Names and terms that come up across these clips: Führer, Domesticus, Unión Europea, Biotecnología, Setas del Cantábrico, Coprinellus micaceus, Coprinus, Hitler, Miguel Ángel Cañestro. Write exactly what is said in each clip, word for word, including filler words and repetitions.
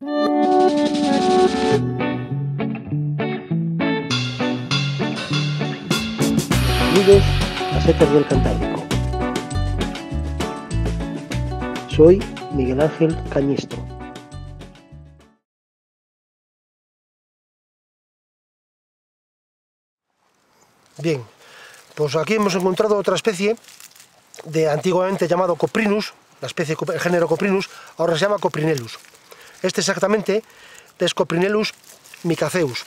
Bienvenidos a Setas del Cantábrico. Soy Miguel Ángel Cañestro. Bien, pues aquí hemos encontrado otra especie de antiguamente llamado Coprinus, la especie del género Coprinus, ahora se llama Coprinellus. Este exactamente es Coprinellus micaceus,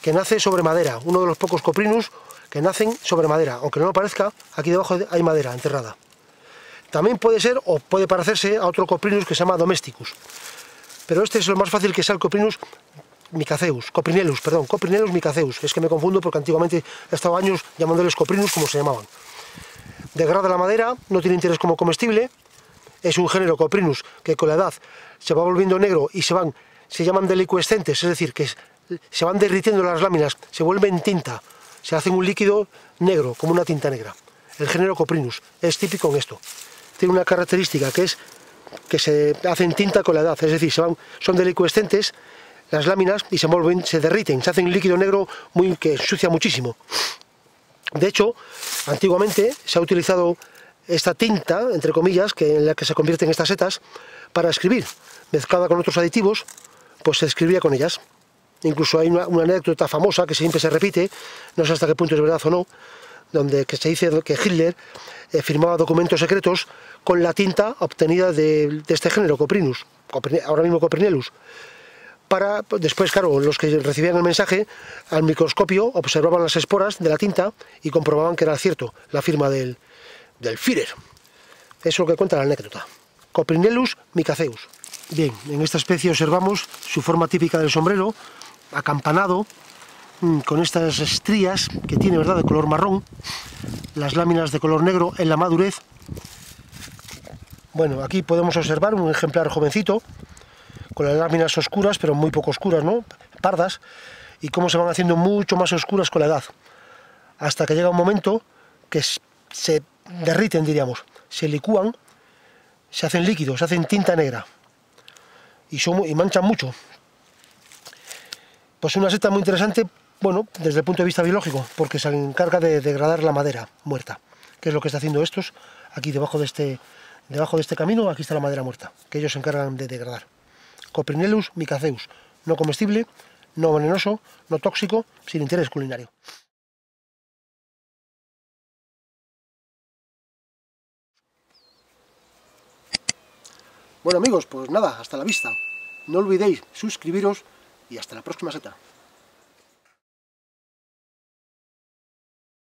que nace sobre madera, uno de los pocos Coprinus que nacen sobre madera, aunque no lo parezca, aquí debajo hay madera enterrada. También puede ser o puede parecerse a otro Coprinus que se llama Domesticus, pero este es lo más fácil que sea el Coprinus micaceus, Coprinellus, perdón, Coprinellus micaceus, es que me confundo porque antiguamente he estado años llamándoles Coprinus como se llamaban. Degrada la madera, no tiene interés como comestible, es un género Coprinus que con la edad se va volviendo negro y se van, se llaman delicuescentes, es decir, que se van derritiendo las láminas, se vuelven tinta, se hacen un líquido negro, como una tinta negra. El género Coprinus es típico en esto. Tiene una característica que es que se hacen tinta con la edad, es decir, se van, son delicuescentes las láminas y se vuelven, se derriten, se hacen un líquido negro muy, que ensucia muchísimo. De hecho, antiguamente se ha utilizado esta tinta, entre comillas, que en la que se convierten estas setas, para escribir. Mezclada con otros aditivos, pues se escribía con ellas. Incluso hay una, una anécdota famosa que siempre se repite, no sé hasta qué punto es verdad o no, donde que se dice que Hitler eh, firmaba documentos secretos con la tinta obtenida de, de este género, Coprinus, Coprin, ahora mismo Coprinellus, para después, claro, los que recibían el mensaje, al microscopio observaban las esporas de la tinta y comprobaban que era cierto la firma del, del Führer. Eso es lo que cuenta la anécdota. Coprinellus micaceus. Bien, en esta especie observamos su forma típica del sombrero, acampanado, con estas estrías que tiene, ¿verdad?, de color marrón, las láminas de color negro en la madurez. Bueno, aquí podemos observar un ejemplar jovencito, con las láminas oscuras, pero muy poco oscuras, ¿no?, pardas, y cómo se van haciendo mucho más oscuras con la edad, hasta que llega un momento que se derriten, diríamos, se licúan, se hacen líquidos, se hacen tinta negra, y, son, y manchan mucho. Pues una seta muy interesante, bueno, desde el punto de vista biológico, porque se encarga de degradar la madera muerta, que es lo que está haciendo estos, aquí debajo de este, debajo de este camino, aquí está la madera muerta, que ellos se encargan de degradar. Coprinellus micaceus, no comestible, no venenoso, no tóxico, sin interés culinario. Bueno amigos, pues nada, hasta la vista. No olvidéis suscribiros y hasta la próxima seta.